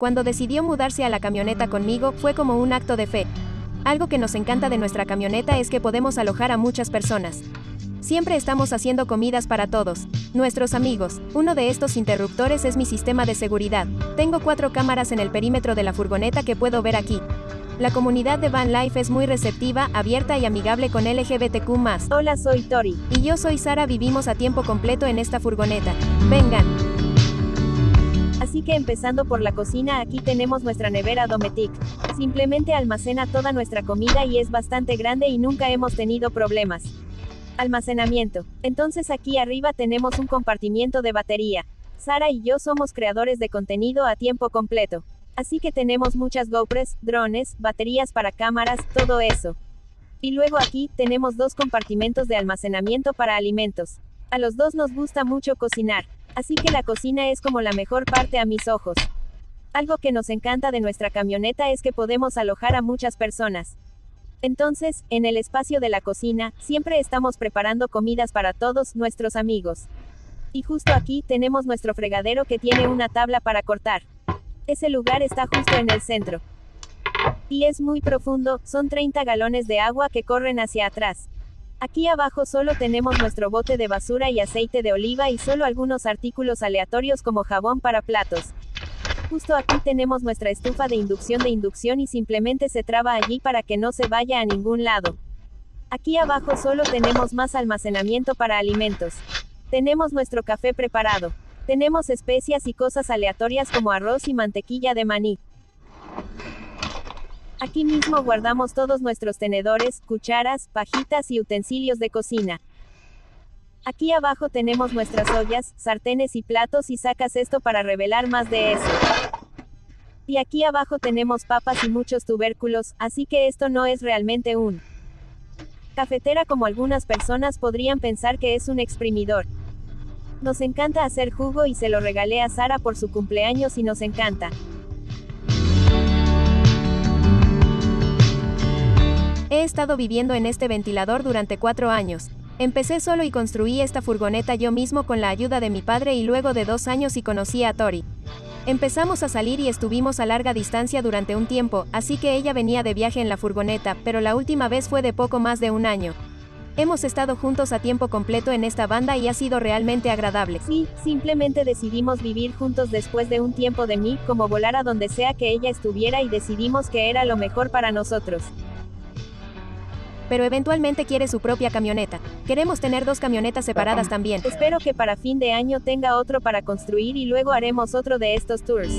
Cuando decidió mudarse a la camioneta conmigo, fue como un acto de fe. Algo que nos encanta de nuestra camioneta es que podemos alojar a muchas personas. Siempre estamos haciendo comidas para todos nuestros amigos. Uno de estos interruptores es mi sistema de seguridad. Tengo 4 cámaras en el perímetro de la furgoneta que puedo ver aquí. La comunidad de Van Life es muy receptiva, abierta y amigable con LGBTQ+. Hola, soy Tori. Y yo soy Sarah, vivimos a tiempo completo en esta furgoneta. Vengan. Así que empezando por la cocina, aquí tenemos nuestra nevera Dometic. Simplemente almacena toda nuestra comida y es bastante grande y nunca hemos tenido problemas. Almacenamiento. Entonces aquí arriba tenemos un compartimiento de batería. Sarah y yo somos creadores de contenido a tiempo completo. Así que tenemos muchas GoPros, drones, baterías para cámaras, todo eso. Y luego aquí, tenemos 2 compartimentos de almacenamiento para alimentos. A los dos nos gusta mucho cocinar. Así que la cocina es como la mejor parte a mis ojos. Algo que nos encanta de nuestra camioneta es que podemos alojar a muchas personas. Entonces, en el espacio de la cocina, siempre estamos preparando comidas para todos nuestros amigos. Y justo aquí, tenemos nuestro fregadero que tiene una tabla para cortar. Ese lugar está justo en el centro. Y es muy profundo, son 30 galones de agua que corren hacia atrás. Aquí abajo solo tenemos nuestro bote de basura y aceite de oliva y solo algunos artículos aleatorios como jabón para platos. Justo aquí tenemos nuestra estufa de inducción y simplemente se traba allí para que no se vaya a ningún lado. Aquí abajo solo tenemos más almacenamiento para alimentos. Tenemos nuestro café preparado. Tenemos especias y cosas aleatorias como arroz y mantequilla de maní. Aquí mismo guardamos todos nuestros tenedores, cucharas, pajitas y utensilios de cocina. Aquí abajo tenemos nuestras ollas, sartenes y platos y sacas esto para revelar más de eso. Y aquí abajo tenemos papas y muchos tubérculos, así que esto no es realmente un cafetera como algunas personas podrían pensar que es un exprimidor. Nos encanta hacer jugo y se lo regalé a Sarah por su cumpleaños y nos encanta. He estado viviendo en este ventilador durante 4 años. Empecé solo y construí esta furgoneta yo mismo con la ayuda de mi padre y luego de 2 años y conocí a Tori. Empezamos a salir y estuvimos a larga distancia durante un tiempo, así que ella venía de viaje en la furgoneta, pero la última vez fue de poco más de un año. Hemos estado juntos a tiempo completo en esta banda y ha sido realmente agradable. Sí, simplemente decidimos vivir juntos después de un tiempo de mí, como volar a donde sea que ella estuviera y decidimos que era lo mejor para nosotros. Pero eventualmente quiere su propia camioneta. Queremos tener 2 camionetas separadas también. Espero que para fin de año tenga otro para construir y luego haremos otro de estos tours.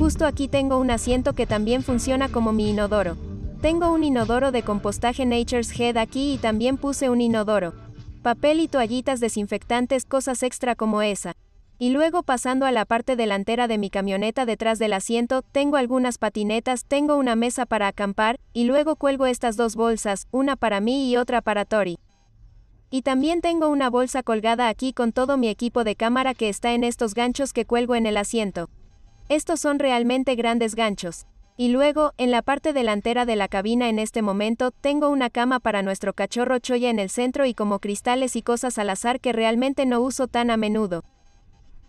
Justo aquí tengo un asiento que también funciona como mi inodoro. Tengo un inodoro de compostaje Nature's Head aquí y también puse un inodoro. Papel y toallitas desinfectantes, cosas extra como esa. Y luego pasando a la parte delantera de mi camioneta detrás del asiento, tengo algunas patinetas, tengo una mesa para acampar, y luego cuelgo estas 2 bolsas, una para mí y otra para Tori. Y también tengo una bolsa colgada aquí con todo mi equipo de cámara que está en estos ganchos que cuelgo en el asiento. Estos son realmente grandes ganchos. Y luego, en la parte delantera de la cabina en este momento, tengo una cama para nuestro cachorro Choya en el centro y como cristales y cosas al azar que realmente no uso tan a menudo.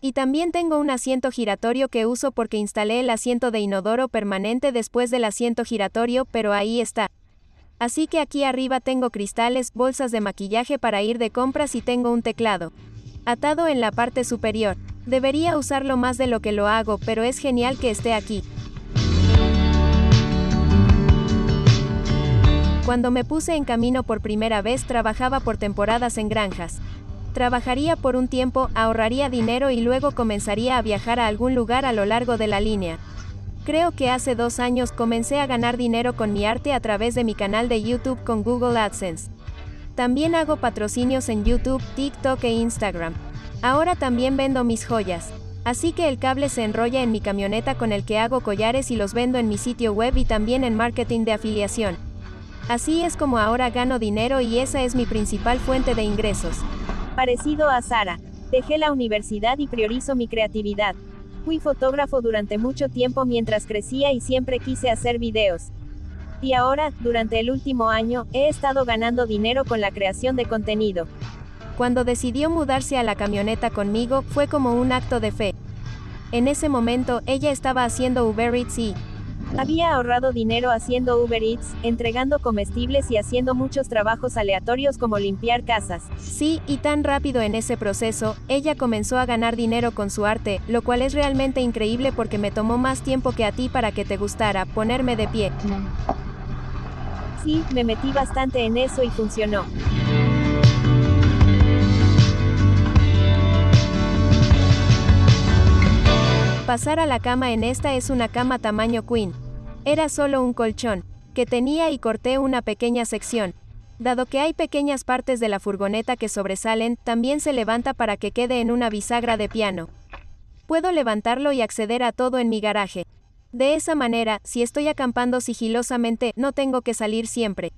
Y también tengo un asiento giratorio que uso porque instalé el asiento de inodoro permanente después del asiento giratorio, pero ahí está. Así que aquí arriba tengo cristales, bolsas de maquillaje para ir de compras y tengo un teclado atado en la parte superior. Debería usarlo más de lo que lo hago, pero es genial que esté aquí. Cuando me puse en camino por primera vez, trabajaba por temporadas en granjas. Trabajaría por un tiempo, ahorraría dinero y luego comenzaría a viajar a algún lugar a lo largo de la línea. Creo que hace 2 años comencé a ganar dinero con mi arte a través de mi canal de YouTube con Google AdSense. También hago patrocinios en YouTube, TikTok e Instagram. Ahora también vendo mis joyas. Así que el cable se enrolla en mi camioneta con el que hago collares y los vendo en mi sitio web y también en marketing de afiliación. Así es como ahora gano dinero y esa es mi principal fuente de ingresos. Parecido a Sarah, dejé la universidad y priorizo mi creatividad. Fui fotógrafo durante mucho tiempo mientras crecía y siempre quise hacer videos. Y ahora, durante el último año, he estado ganando dinero con la creación de contenido. Cuando decidió mudarse a la camioneta conmigo, fue como un acto de fe. En ese momento, ella estaba haciendo Uber Eats y había ahorrado dinero haciendo Uber Eats, entregando comestibles y haciendo muchos trabajos aleatorios como limpiar casas. Sí, y tan rápido en ese proceso, ella comenzó a ganar dinero con su arte, lo cual es realmente increíble porque me tomó más tiempo que a ti para que te gustara, ponerme de pie. Sí, me metí bastante en eso y funcionó. Pasar a la cama en esta es una cama tamaño queen. Era solo un colchón que tenía y corté una pequeña sección. Dado que hay pequeñas partes de la furgoneta que sobresalen, también se levanta para que quede en una bisagra de piano. Puedo levantarlo y acceder a todo en mi garaje. De esa manera, si estoy acampando sigilosamente, no tengo que salir siempre.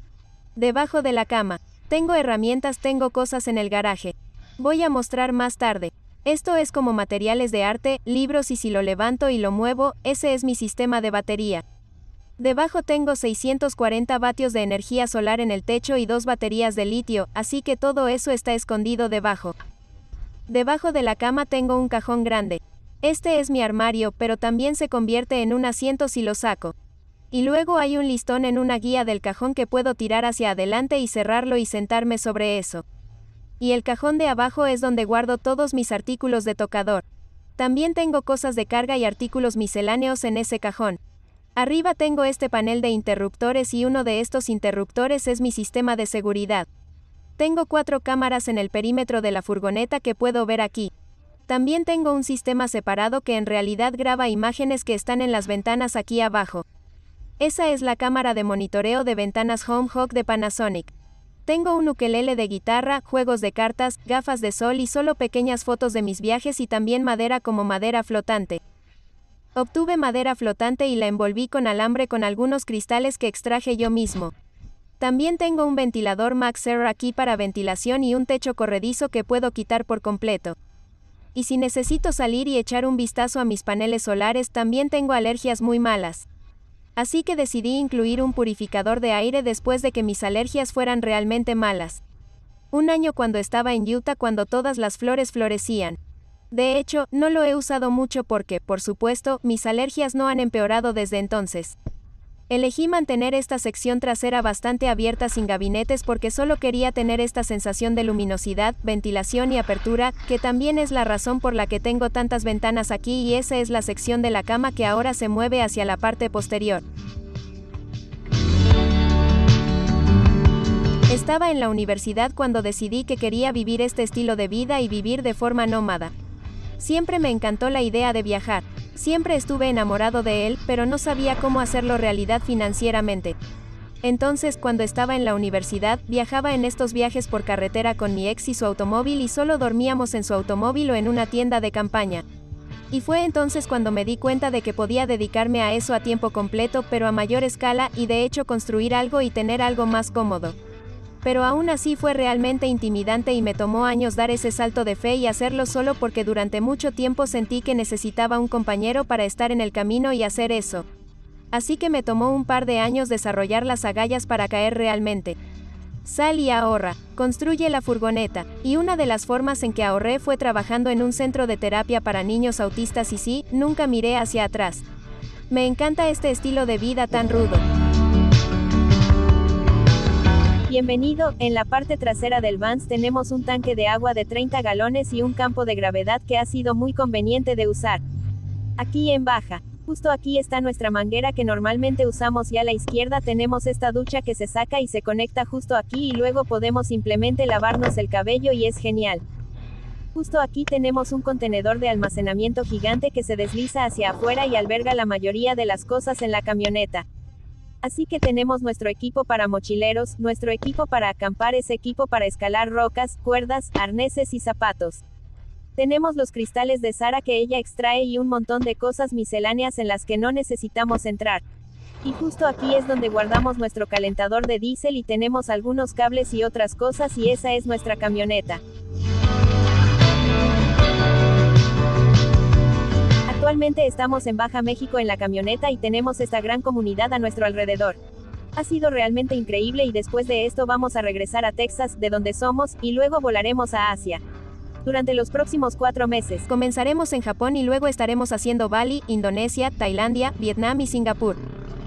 Debajo de la cama, tengo herramientas, tengo cosas en el garaje. Voy a mostrar más tarde. Esto es como materiales de arte, libros, y si lo levanto y lo muevo, ese es mi sistema de batería. Debajo tengo 640 vatios de energía solar en el techo y 2 baterías de litio, así que todo eso está escondido debajo. Debajo de la cama tengo un cajón grande. Este es mi armario, pero también se convierte en un asiento si lo saco. Y luego hay un listón en una guía del cajón que puedo tirar hacia adelante y cerrarlo y sentarme sobre eso. Y el cajón de abajo es donde guardo todos mis artículos de tocador. También tengo cosas de carga y artículos misceláneos en ese cajón. Arriba tengo este panel de interruptores y uno de estos interruptores es mi sistema de seguridad. Tengo 4 cámaras en el perímetro de la furgoneta que puedo ver aquí. También tengo un sistema separado que en realidad graba imágenes que están en las ventanas aquí abajo. Esa es la cámara de monitoreo de ventanas Home Hawk de Panasonic. Tengo un ukelele de guitarra, juegos de cartas, gafas de sol y solo pequeñas fotos de mis viajes y también madera como madera flotante. Obtuve madera flotante y la envolví con alambre con algunos cristales que extraje yo mismo. También tengo un ventilador Max Air aquí para ventilación y un techo corredizo que puedo quitar por completo. Y si necesito salir y echar un vistazo a mis paneles solares, también tengo alergias muy malas. Así que decidí incluir un purificador de aire después de que mis alergias fueran realmente malas. Un año cuando estaba en Utah cuando todas las flores florecían. De hecho, no lo he usado mucho porque, por supuesto, mis alergias no han empeorado desde entonces. Elegí mantener esta sección trasera bastante abierta sin gabinetes porque solo quería tener esta sensación de luminosidad, ventilación y apertura, que también es la razón por la que tengo tantas ventanas aquí, y esa es la sección de la cama que ahora se mueve hacia la parte posterior. Estaba en la universidad cuando decidí que quería vivir este estilo de vida y vivir de forma nómada. Siempre me encantó la idea de viajar. Siempre estuve enamorado de él, pero no sabía cómo hacerlo realidad financieramente. Entonces, cuando estaba en la universidad, viajaba en estos viajes por carretera con mi ex y su automóvil, y solo dormíamos en su automóvil o en una tienda de campaña. Y fue entonces cuando me di cuenta de que podía dedicarme a eso a tiempo completo, pero a mayor escala, y de hecho construir algo y tener algo más cómodo. Pero aún así fue realmente intimidante y me tomó años dar ese salto de fe y hacerlo solo porque durante mucho tiempo sentí que necesitaba un compañero para estar en el camino y hacer eso. Así que me tomó un par de años desarrollar las agallas para caer realmente. Sal y ahorra, construye la furgoneta, y una de las formas en que ahorré fue trabajando en un centro de terapia para niños autistas, y sí, nunca miré hacia atrás. Me encanta este estilo de vida tan rudo. Bienvenido, en la parte trasera del Vans tenemos un tanque de agua de 30 galones y un campo de gravedad que ha sido muy conveniente de usar. Aquí en baja, justo aquí está nuestra manguera que normalmente usamos, y a la izquierda tenemos esta ducha que se saca y se conecta justo aquí, y luego podemos simplemente lavarnos el cabello y es genial. Justo aquí tenemos un contenedor de almacenamiento gigante que se desliza hacia afuera y alberga la mayoría de las cosas en la camioneta. Así que tenemos nuestro equipo para mochileros, nuestro equipo para acampar, ese equipo para escalar rocas, cuerdas, arneses y zapatos. Tenemos los cristales de Sarah que ella extrae y un montón de cosas misceláneas en las que no necesitamos entrar. Y justo aquí es donde guardamos nuestro calentador de diésel y tenemos algunos cables y otras cosas, y esa es nuestra camioneta. Actualmente estamos en Baja México en la camioneta y tenemos esta gran comunidad a nuestro alrededor. Ha sido realmente increíble y después de esto vamos a regresar a Texas, de donde somos, y luego volaremos a Asia. Durante los próximos 4 meses, comenzaremos en Japón y luego estaremos haciendo Bali, Indonesia, Tailandia, Vietnam y Singapur.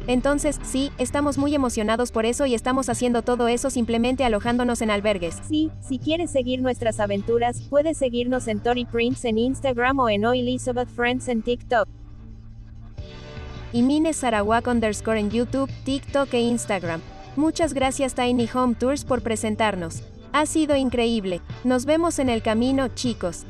Entonces, sí, estamos muy emocionados por eso y estamos haciendo todo eso simplemente alojándonos en albergues. Sí, si quieres seguir nuestras aventuras, puedes seguirnos en Tori Prince en Instagram o en O Elizabeth Friends en TikTok. Y Mine Sarawak _ en YouTube, TikTok e Instagram. Muchas gracias Tiny Home Tours por presentarnos. Ha sido increíble. Nos vemos en el camino, chicos.